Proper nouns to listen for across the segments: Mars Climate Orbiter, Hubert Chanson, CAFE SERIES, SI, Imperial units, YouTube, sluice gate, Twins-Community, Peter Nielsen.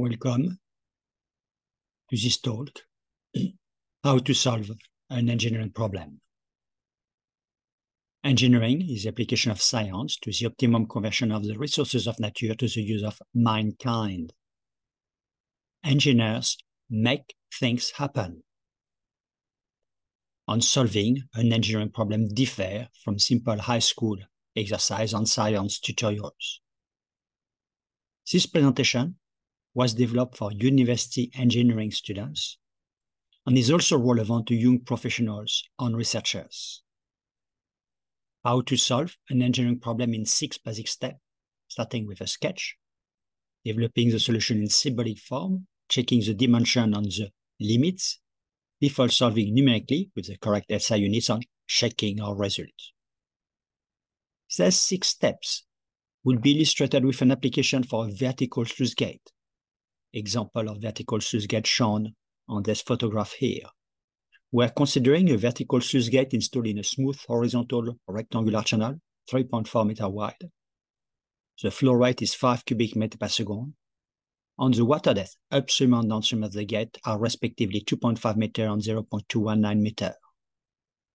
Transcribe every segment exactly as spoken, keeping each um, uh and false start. Welcome to this talk, how to solve an engineering problem. Engineering is the application of science to the optimum conversion of the resources of nature to the use of mankind. Engineers make things happen. On solving an engineering problem differ from simple high school exercise and science tutorials. This presentation was developed for university engineering students and is also relevant to young professionals and researchers. How to solve an engineering problem in six basic steps, starting with a sketch, developing the solution in symbolic form, checking the dimension and the limits, before solving numerically with the correct S I units and checking our results. These six steps will be illustrated with an application for a vertical sluice gate. Example of vertical sluice gate shown on this photograph here. We're considering a vertical sluice gate installed in a smooth horizontal rectangular channel, three point four meters wide. The flow rate is five cubic meters per second, and the water depth upstream and downstream of the gate are respectively two point five meters and zero point two one nine meters.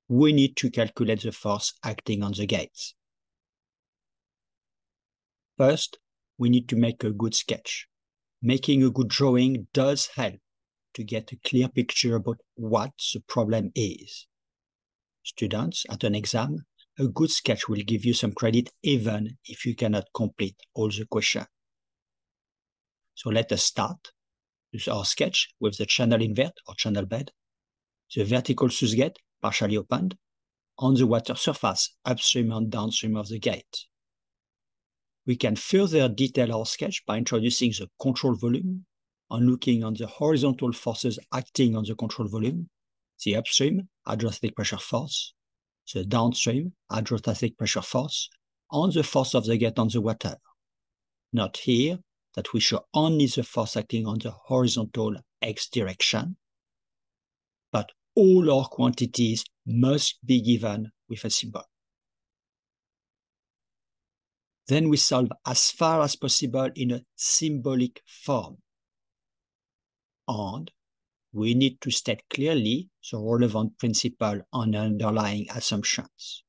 We need to calculate the force acting on the gates. First, we need to make a good sketch. Making a good drawing does help to get a clear picture about what the problem is. Students, at an exam, a good sketch will give you some credit even if you cannot complete all the questions. So let us start with our sketch with the channel invert or channel bed, the vertical sluice gate partially opened, and the water surface upstream and downstream of the gate. We can further detail our sketch by introducing the control volume and looking at the horizontal forces acting on the control volume, the upstream hydrostatic pressure force, the downstream hydrostatic pressure force, and the force of the gate on the water. Note here that we show only the force acting on the horizontal x direction, but all our quantities must be given with a symbol. Then we solve as far as possible in a symbolic form. And we need to state clearly the relevant principle and underlying assumptions.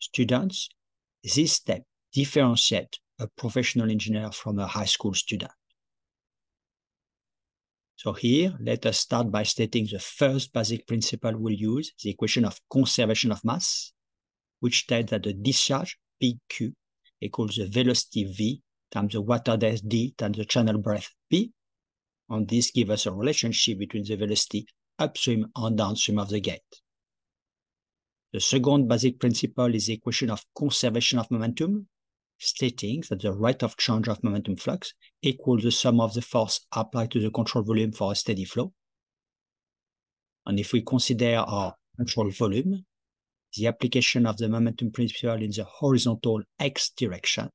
Students, this step differentiates a professional engineer from a high school student. So here, let us start by stating the first basic principle we'll use, the equation of conservation of mass, which states that the discharge, P Q, equals the velocity V times the water depth D times the channel breadth P, and this gives us a relationship between the velocity upstream and downstream of the gate. The second basic principle is the equation of conservation of momentum, stating that the rate of change of momentum flux equals the sum of the force applied to the control volume for a steady flow. And if we consider our control volume, the application of the momentum principle in the horizontal x direction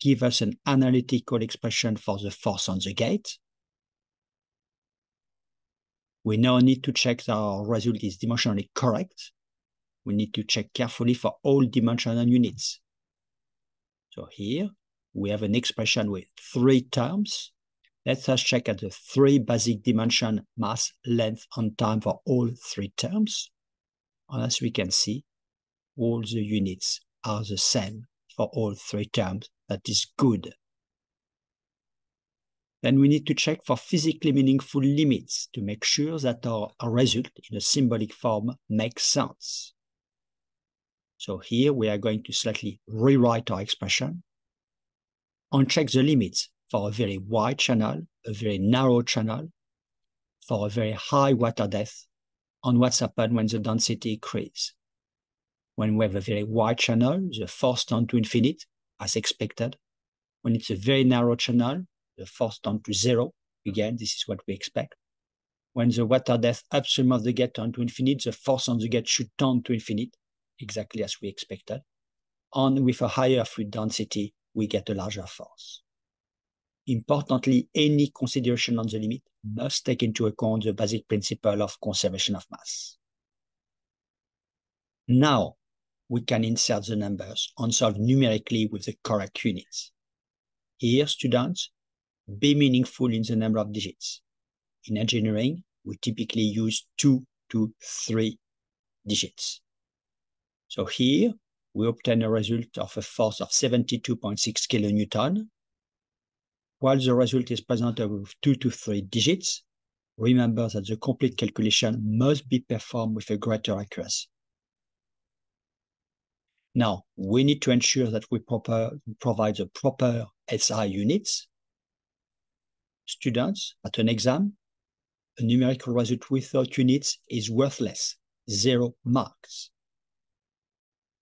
gives us an analytical expression for the force on the gate. We now need to check that our result is dimensionally correct. We need to check carefully for all dimensional units. So here we have an expression with three terms. Let us check at the three basic dimensions, mass, length, and time for all three terms. And as we can see, all the units are the same for all three terms. That is good. Then we need to check for physically meaningful limits to make sure that our result in a symbolic form makes sense. So here we are going to slightly rewrite our expression and check the limits for a very wide channel, a very narrow channel, for a very high water depth, on what's happened when the density increases. When we have a very wide channel, the force tends to infinite, as expected. When it's a very narrow channel, the force tends to zero. Again, this is what we expect. When the water depth upstream of the gate tends to infinite, the force on the gate should tend to infinite, exactly as we expected. And with a higher fluid density, we get a larger force. Importantly, any consideration on the limit must take into account the basic principle of conservation of mass. Now, we can insert the numbers and solve numerically with the correct units. Here, students, be meaningful in the number of digits. In engineering, we typically use two to three digits. So here, we obtain a result of a force of seventy-two point six kilonewtons. While the result is presented with two to three digits, remember that the complete calculation must be performed with a greater accuracy. Now, we need to ensure that we proper, provide the proper S I units. Students, at an exam, a numerical result without units is worthless, zero marks.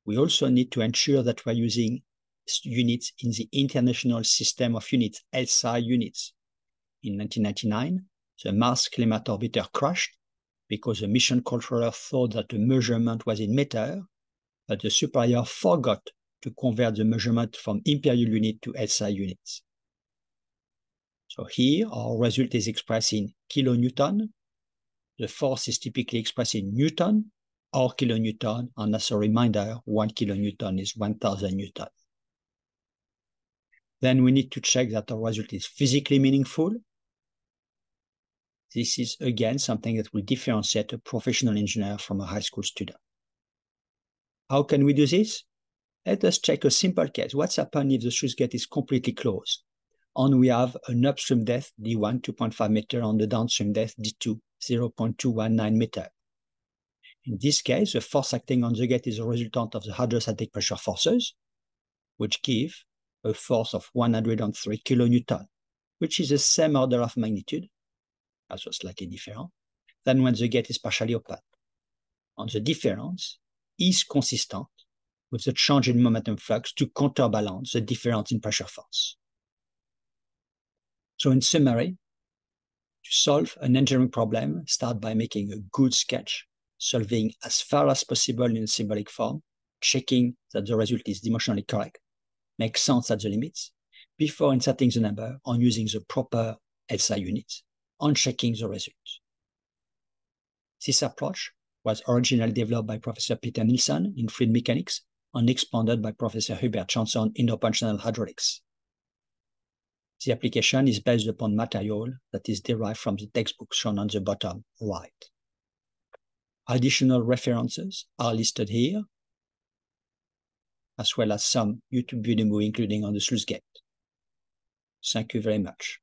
We also need to ensure that we're using units in the International System of Units, S I units. In nineteen ninety-nine, the Mars Climate Orbiter crashed because the mission controller thought that the measurement was in meter, but the superior forgot to convert the measurement from imperial unit to S I units. So here, our result is expressed in kilonewton. The force is typically expressed in newton or kilonewton, and as a reminder, one kilonewton is one thousand newtons. Then we need to check that our result is physically meaningful. This is, again, something that will differentiate a professional engineer from a high school student. How can we do this? Let us check a simple case. What's happened if the sluice gate is completely closed? And we have an upstream depth, D one, two point five meters, and the downstream depth, D two, zero point two one nine meters. In this case, the force acting on the gate is a resultant of the hydrostatic pressure forces, which give a force of one hundred three kilonewtons, which is the same order of magnitude, as was slightly different, than when the gate is partially open. And the difference is consistent with the change in momentum flux to counterbalance the difference in pressure force. So in summary, to solve an engineering problem, start by making a good sketch, solving as far as possible in a symbolic form, checking that the result is dimensionally correct, make sense at the limits, before inserting the number and using the proper S I units, on checking the results. This approach was originally developed by Professor Peter Nielsen in fluid mechanics and expanded by Professor Hubert Chanson in operational hydraulics. The application is based upon material that is derived from the textbook shown on the bottom right. Additional references are listed here, as well as some YouTube video, including on the sluice gate. Thank you very much.